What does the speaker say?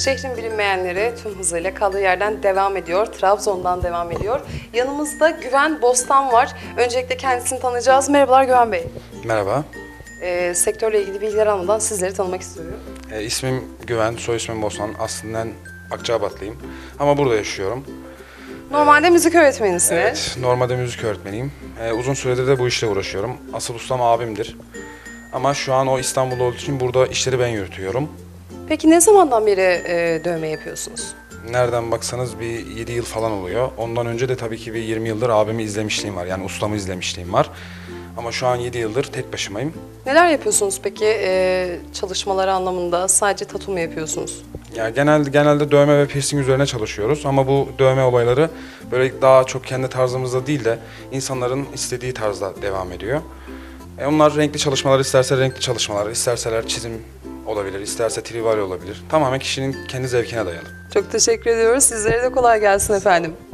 Şehrin Bilinmeyenleri tüm hızıyla kaldığı yerden devam ediyor. Trabzon'dan devam ediyor. Yanımızda Güven Bostan var. Öncelikle kendisini tanıyacağız. Merhabalar Güven Bey. Merhaba. Sektörle ilgili bilgiler almadan sizleri tanımak istiyorum. İsmim Güven, soy ismim Bostan. Aslında Akçaabatlıyım ama burada yaşıyorum. Normalde müzik öğretmenisiniz. Evet, normalde müzik öğretmeniyim. Uzun süredir de bu işle uğraşıyorum. Asıl ustam abimdir. Ama şu an o İstanbul'da olduğu için burada işleri ben yürütüyorum. Peki ne zamandan beri dövme yapıyorsunuz? Nereden baksanız bir 7 yıl falan oluyor. Ondan önce de tabii ki bir 20 yıldır abimi izlemişliğim var. Yani ustamı izlemişliğim var. Ama şu an 7 yıldır tek başımayım. Neler yapıyorsunuz peki çalışmaları anlamında? Sadece tatu mu yapıyorsunuz? Yani genelde dövme ve piercing üzerine çalışıyoruz ama bu dövme olayları böyle daha çok kendi tarzımızda değil de insanların istediği tarzda devam ediyor. Onlar renkli çalışmalar isterse renkli çalışmalar, isterseler çizim olabilir, isterse tribal olabilir. Tamamen kişinin kendi zevkine dayalı. Çok teşekkür ediyoruz. Sizlere de kolay gelsin efendim.